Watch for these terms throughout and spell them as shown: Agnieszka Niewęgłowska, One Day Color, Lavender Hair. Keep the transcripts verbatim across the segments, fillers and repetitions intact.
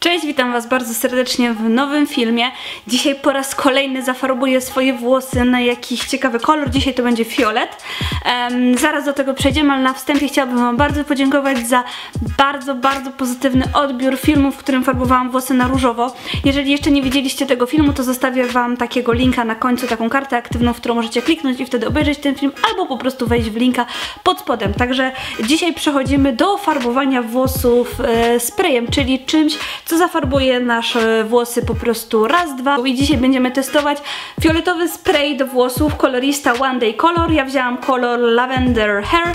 Cześć, witam Was bardzo serdecznie w nowym filmie. Dzisiaj po raz kolejny zafarbuję swoje włosy na jakiś ciekawy kolor. Dzisiaj to będzie fiolet. Um, zaraz do tego przejdziemy, ale na wstępie chciałabym Wam bardzo podziękować za bardzo, bardzo pozytywny odbiór filmu, w którym farbowałam włosy na różowo. Jeżeli jeszcze nie widzieliście tego filmu, to zostawię Wam takiego linka na końcu, taką kartę aktywną, w którą możecie kliknąć i wtedy obejrzeć ten film, albo po prostu wejść w linka pod spodem. Także dzisiaj przechodzimy do farbowania włosów e, sprayem, czyli czymś, co zafarbuje nasze włosy po prostu raz, dwa. I dzisiaj będziemy testować fioletowy spray do włosów kolorista One Day Color. Ja wzięłam kolor Lavender Hair.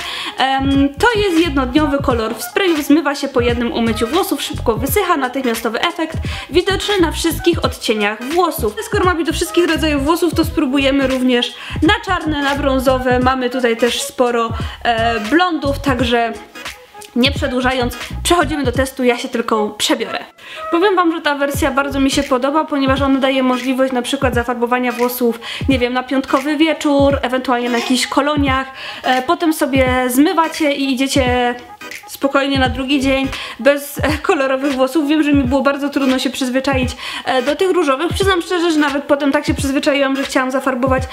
Um, to jest jednodniowy kolor w sprayu. Zmywa się po jednym umyciu włosów, szybko wysycha, natychmiastowy efekt. Widoczny na wszystkich odcieniach włosów. Skoro ma być do wszystkich rodzajów włosów, to spróbujemy również na czarne, na brązowe. Mamy tutaj też sporo e, blondów, także... Nie przedłużając, przechodzimy do testu, ja się tylko przebiorę. Powiem Wam, że ta wersja bardzo mi się podoba, ponieważ ona daje możliwość na przykład zafarbowania włosów, nie wiem, na piątkowy wieczór, ewentualnie na jakichś koloniach. E, potem sobie zmywacie i idziecie spokojnie na drugi dzień, bez kolorowych włosów. Wiem, że mi było bardzo trudno się przyzwyczaić do tych różowych. Przyznam szczerze, że nawet potem tak się przyzwyczaiłam, że chciałam zafarbować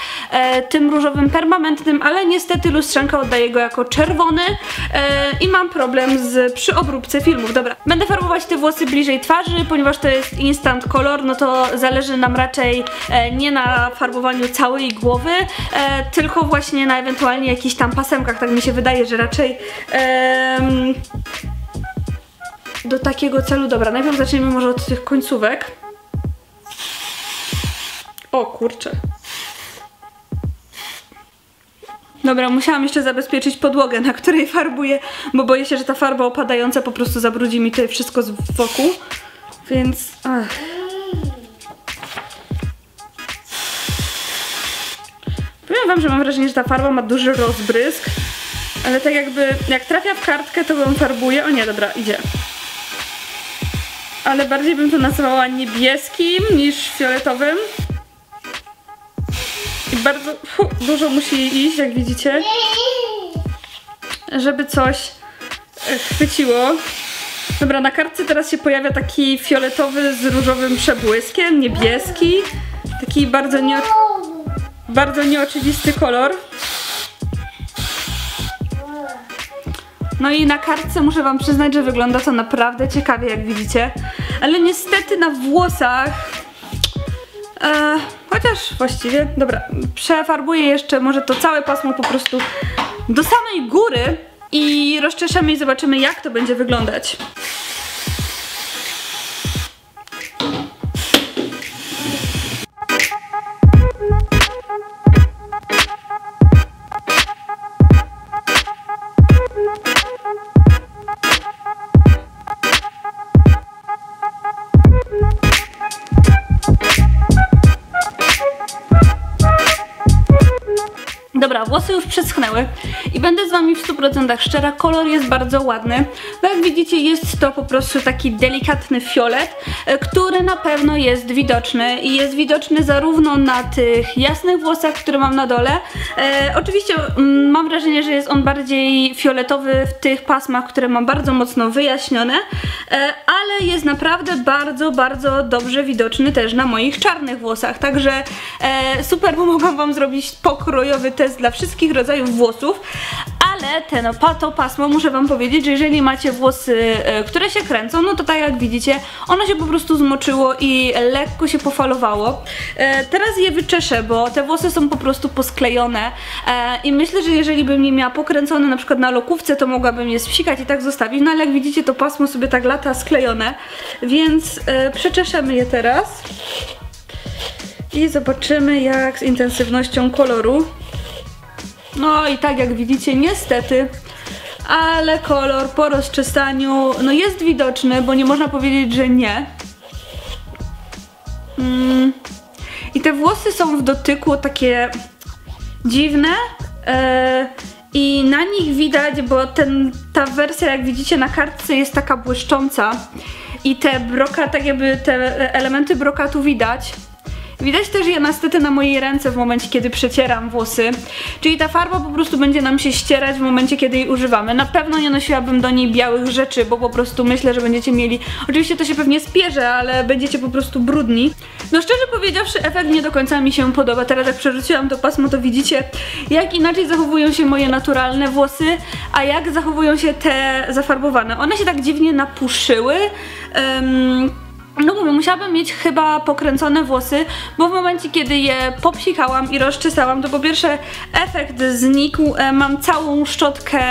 tym różowym permanentnym, ale niestety lustrzanka oddaje go jako czerwony i mam problem z, przy obróbce filmów. Dobra, będę farbować te włosy bliżej twarzy, ponieważ to jest instant kolor, no to zależy nam raczej nie na farbowaniu całej głowy, tylko właśnie na ewentualnie jakichś tam pasemkach. Tak mi się wydaje, że raczej... do takiego celu. Dobra, najpierw zaczniemy może od tych końcówek. O kurczę. Dobra, musiałam jeszcze zabezpieczyć podłogę, na której farbuję, bo boję się, że ta farba opadająca po prostu zabrudzi mi tutaj wszystko z wokół. Więc... Ach. Powiem Wam, że mam wrażenie, że ta farba ma duży rozbrysk. Ale tak jakby, jak trafia w kartkę, to ją farbuję. O nie, dobra, idzie. Ale bardziej bym to nazwała niebieskim niż fioletowym. I bardzo fu, dużo musi iść, jak widzicie, żeby coś chwyciło. Dobra, na kartce teraz się pojawia taki fioletowy z różowym przebłyskiem, niebieski. Taki bardzo, nie, bardzo nieoczywisty kolor. No i na kartce muszę Wam przyznać, że wygląda to naprawdę ciekawie, jak widzicie. Ale niestety na włosach... E, chociaż właściwie... Dobra, przefarbuję jeszcze może to całe pasmo po prostu do samej góry i rozczeszemy i zobaczymy, jak to będzie wyglądać. Dobra, włosy już przeschnęły i będę z Wami w stu procentach szczera, kolor jest bardzo ładny. No jak widzicie, jest to po prostu taki delikatny fiolet, który na pewno jest widoczny i jest widoczny zarówno na tych jasnych włosach, które mam na dole. E, oczywiście m, mam wrażenie, że jest on bardziej fioletowy w tych pasmach, które mam bardzo mocno wyjaśnione, e, ale jest naprawdę bardzo, bardzo dobrze widoczny też na moich czarnych włosach. Także e, super, pomogłam Wam zrobić pokrojowy test dla wszystkich rodzajów włosów, ale ten, to pasmo, muszę Wam powiedzieć, że jeżeli macie włosy, które się kręcą, no to tak jak widzicie, ono się po prostu zmoczyło i lekko się pofalowało. Teraz je wyczeszę, bo te włosy są po prostu posklejone i myślę, że jeżeli bym je miała pokręcone na przykład na lokówce, to mogłabym je spsikać i tak zostawić, no ale jak widzicie, to pasmo sobie tak lata sklejone, więc przeczeszemy je teraz i zobaczymy, jak z intensywnością koloru. No i tak jak widzicie, niestety, ale kolor po rozczesaniu no jest widoczny, bo nie można powiedzieć, że nie. Mm. I te włosy są w dotyku takie dziwne yy, i na nich widać, bo ten, ta wersja, jak widzicie na kartce, jest taka błyszcząca i te broka, tak jakby te elementy brokatu widać. Widać też je niestety na mojej ręce w momencie, kiedy przecieram włosy. Czyli ta farba po prostu będzie nam się ścierać w momencie, kiedy jej używamy. Na pewno nie nosiłabym do niej białych rzeczy, bo po prostu myślę, że będziecie mieli... Oczywiście to się pewnie spierze, ale będziecie po prostu brudni. No szczerze powiedziawszy, efekt nie do końca mi się podoba. Teraz jak przerzuciłam to pasmo, to widzicie, jak inaczej zachowują się moje naturalne włosy, a jak zachowują się te zafarbowane. One się tak dziwnie napuszyły. Um, No mówię, musiałabym mieć chyba pokręcone włosy, bo w momencie, kiedy je popsikałam i rozczesałam, to po pierwsze efekt znikł. Mam całą szczotkę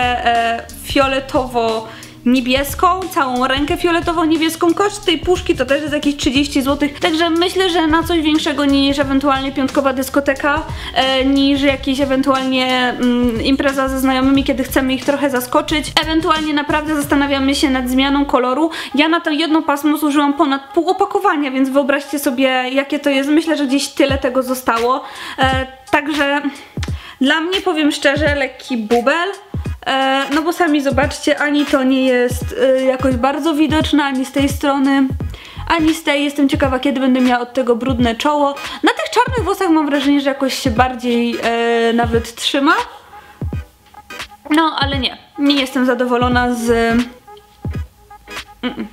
fioletowo niebieską, całą rękę fioletowo-niebieską. Koszt tej puszki to też jest jakieś trzydzieści złotych, także myślę, że na coś większego niż ewentualnie piątkowa dyskoteka, e, niż jakieś ewentualnie mm, impreza ze znajomymi, kiedy chcemy ich trochę zaskoczyć. Ewentualnie naprawdę zastanawiamy się nad zmianą koloru. Ja na to jedno pasmo zużyłam ponad pół opakowania, więc wyobraźcie sobie, jakie to jest. Myślę, że gdzieś tyle tego zostało. E, także dla mnie, powiem szczerze, lekki bubel. No bo sami zobaczcie, ani to nie jest jakoś bardzo widoczne, ani z tej strony, ani z tej. Jestem ciekawa, kiedy będę miała od tego brudne czoło. Na tych czarnych włosach mam wrażenie, że jakoś się bardziej e, nawet trzyma. No ale nie, nie jestem zadowolona z... Mm-mm.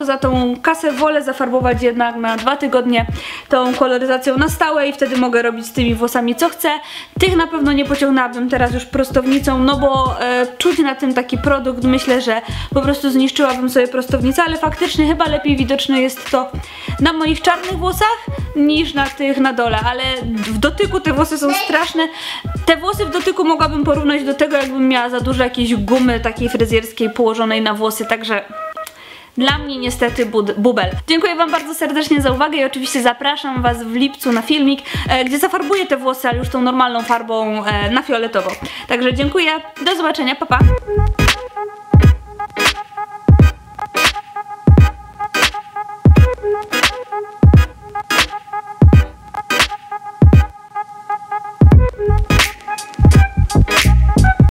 Za tą kasę wolę zafarbować jednak na dwa tygodnie tą koloryzacją na stałe i wtedy mogę robić z tymi włosami co chcę. Tych na pewno nie pociągnęłabym teraz już prostownicą, no bo e, czuć na tym taki produkt. Myślę, że po prostu zniszczyłabym sobie prostownicę, ale faktycznie chyba lepiej widoczne jest to na moich czarnych włosach niż na tych na dole, ale w dotyku te włosy są straszne. Te włosy w dotyku mogłabym porównać do tego, jakbym miała za dużo jakiejś gumy takiej fryzjerskiej położonej na włosy, także... Dla mnie niestety bubel. Dziękuję wam bardzo serdecznie za uwagę i oczywiście zapraszam was w lipcu na filmik, e, gdzie zafarbuję te włosy, ale już tą normalną farbą e, na fioletowo. Także dziękuję, do zobaczenia, pa pa!